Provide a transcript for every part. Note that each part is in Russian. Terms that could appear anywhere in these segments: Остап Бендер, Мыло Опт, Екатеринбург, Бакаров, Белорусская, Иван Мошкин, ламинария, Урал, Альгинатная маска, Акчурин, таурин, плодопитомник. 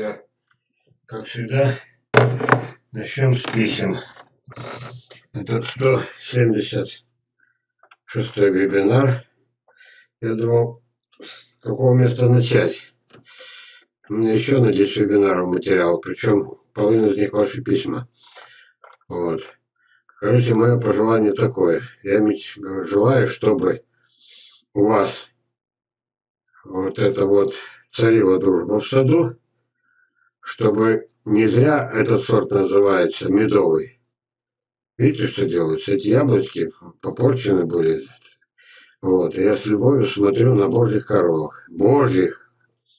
друзья, как всегда, начнем с писем. Это 176-й вебинар. Я думал, с какого места начать. У меня еще на 10 вебинаров материал, причем половина из них ваши письма. Вот. Короче, мое пожелание такое. Я желаю, чтобы у вас вот это вот царила дружба в саду, чтобы не зря этот сорт называется медовый. Видите, что делается? Эти яблочки попорчены были. Вот. Я с любовью смотрю на божьих коровок. Божьих.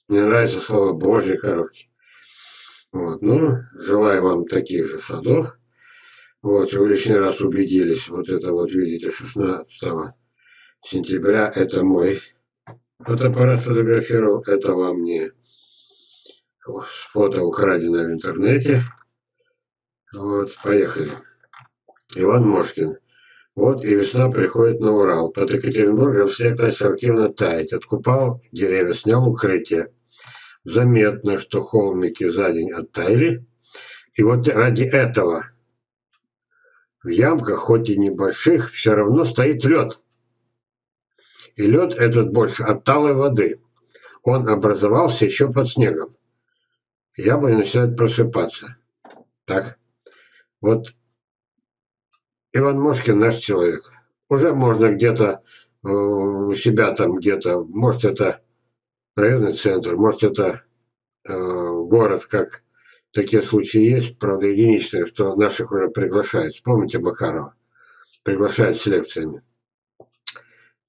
Мне нравится слово божьи коровки. Вот. Ну, желаю вам таких же садов. Вот, вы лишний раз убедились, вот это вот, видите, 16 сентября, это мой фотоаппарат фотографировал, это во мне фото украденное в интернете. Вот, поехали. Иван Мошкин. Вот и весна приходит на Урал. Под Екатеринбургом снег начал активно таять. Откупал деревья, снял укрытие. Заметно, что холмики за день оттаяли. И вот ради этого в ямках, хоть и небольших, все равно стоит лед. И лед этот больше от талой воды. Он образовался еще под снегом. Яблони начинают просыпаться. Так. Вот Иван Мошкин наш человек. Уже можно где-то у себя там где-то, может это районный центр, может это город, как такие случаи есть, правда, единичные, что наших уже приглашают. Вспомните Бакарова. Приглашают с лекциями.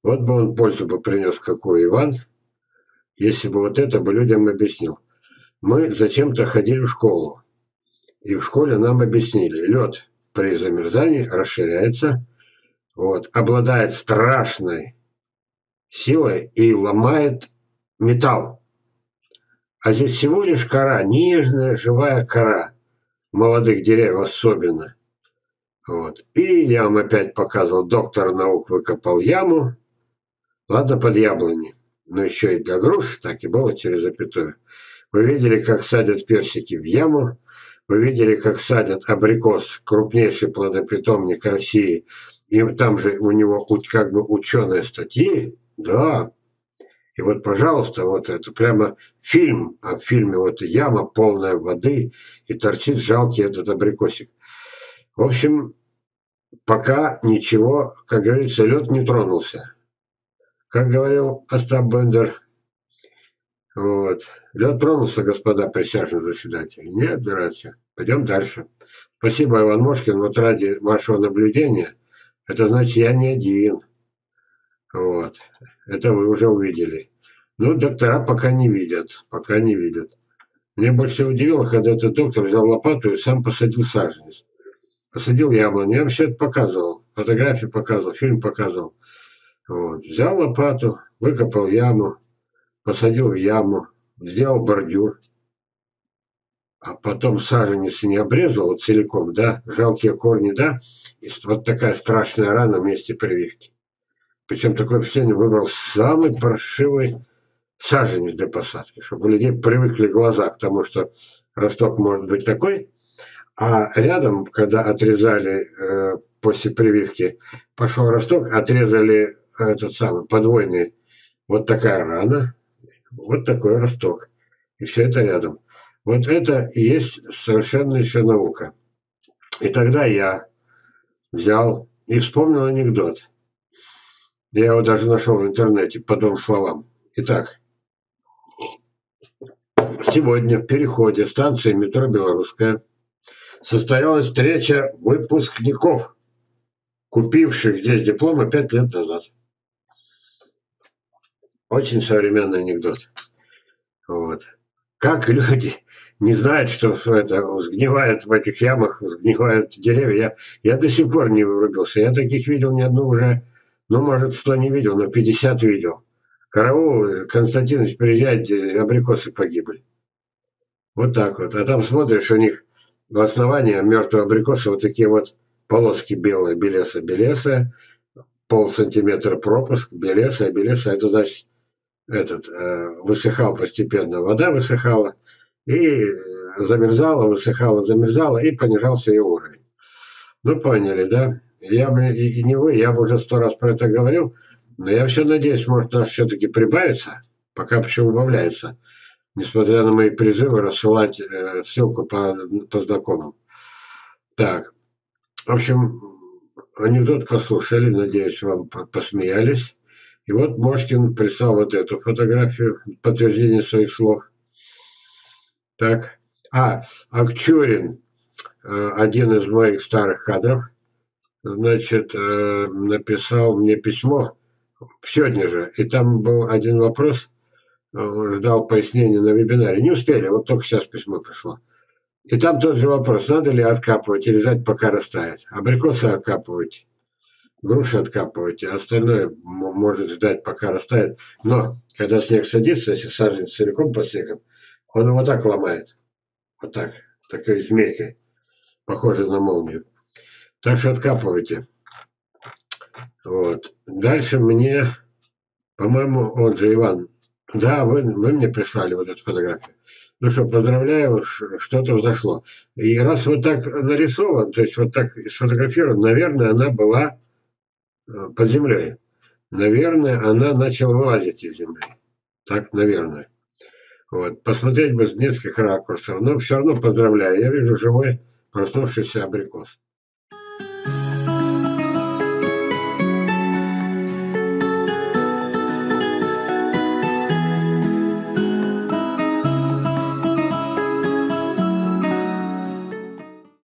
Вот бы он пользу бы принес, какой Иван, если бы вот это бы людям объяснил. Мы зачем-то ходили в школу. И в школе нам объяснили. Лед при замерзании расширяется, вот, обладает страшной силой и ломает металл. А здесь всего лишь кора, нежная, живая кора. Молодых деревьев особенно. Вот. И я вам опять показывал, доктор наук выкопал яму. Ладно, под яблони. Но еще и для груш, так и было через запятую. Вы видели, как садят персики в яму. Вы видели, как садят абрикос, крупнейший плодопитомник России. И там же у него как бы ученые статьи. Да. И вот, пожалуйста, вот это прямо фильм, а в фильме вот яма полная воды, и торчит жалкий этот абрикосик. В общем, пока ничего, как говорится, лед не тронулся. Как говорил Остап Бендер, вот, лед тронулся, господа присяжные заседатели. Не отбираться. Пойдем дальше. Спасибо, Иван Мошкин, вот ради вашего наблюдения, это значит, я не один. Вот. Это вы уже увидели. Ну, доктора пока не видят. Пока не видят. Меня больше удивило, когда этот доктор взял лопату и сам посадил саженец. Посадил яблоню. Я вам все это показывал. Фотографии показывал, фильм показывал. Вот. Взял лопату, выкопал яму, посадил в яму, сделал бордюр. А потом саженец не обрезал вот целиком, да? Жалкие корни, да? И вот такая страшная рана вместе прививки. Причем такое впечатление выбрал самый паршивый саженец для посадки, чтобы у людей привыкли глаза к тому, что росток может быть такой. А рядом, когда отрезали после прививки, пошел росток, отрезали этот самый подвойный. Вот такая рана, вот такой росток. И все это рядом. Вот это и есть совершенно еще наука. И тогда я взял и вспомнил анекдот. Я его даже нашел в интернете по двум словам. Итак, сегодня в переходе станции метро «Белорусская» состоялась встреча выпускников, купивших здесь дипломы 5 лет назад. Очень современный анекдот. Вот. Как люди не знают, что это сгнивают в этих ямах, сгнивают деревья. Я до сих пор не вырубился. Я таких видел ни одну уже... Ну, может, 100 не видел, но 50 видел. Король Константинович приезжает, абрикосы погибли. Вот так вот. А там смотришь, у них в основании мертвого абрикоса вот такие вот полоски белые. Белеса-белеса, полсантиметра пропуск, белеса-белеса. Это значит, высыхал постепенно, вода высыхала. и замерзала, высыхала, замерзала, и понижался ее уровень. Ну, поняли, да? Я бы, и не вы, я бы уже 100 раз про это говорил, но я все надеюсь, может, нас все-таки прибавится, пока почему убавляется, несмотря на мои призывы рассылать ссылку по знакомым. Так, в общем, анекдот послушали, надеюсь, вам посмеялись. И вот Мошкин прислал вот эту фотографию, подтверждение своих слов. Так, Акчурин, один из моих старых кадров, значит, написал мне письмо сегодня же. И там был один вопрос, ждал пояснения на вебинаре. Не успели, вот только сейчас письмо пришло. И там тот же вопрос, надо ли откапывать или ждать, пока растает. Абрикосы откапывайте, груши откапывайте, остальное может ждать, пока растает. Но когда снег садится, если саженец целиком под снегом, он его так ломает. Вот так, такой змейкой, похожей на молнию. Так что откапывайте. Вот. Дальше мне, по-моему, он же Иван. Да, вы мне прислали вот эту фотографию. Ну что, поздравляю, что-то взошло. И раз вот так нарисован, то есть вот так сфотографирован, наверное, она была под землей. Наверное, она начала вылазить из земли. Так, наверное. Вот. Посмотреть бы с нескольких ракурсов. Но все равно поздравляю. Я вижу живой проснувшийся абрикос.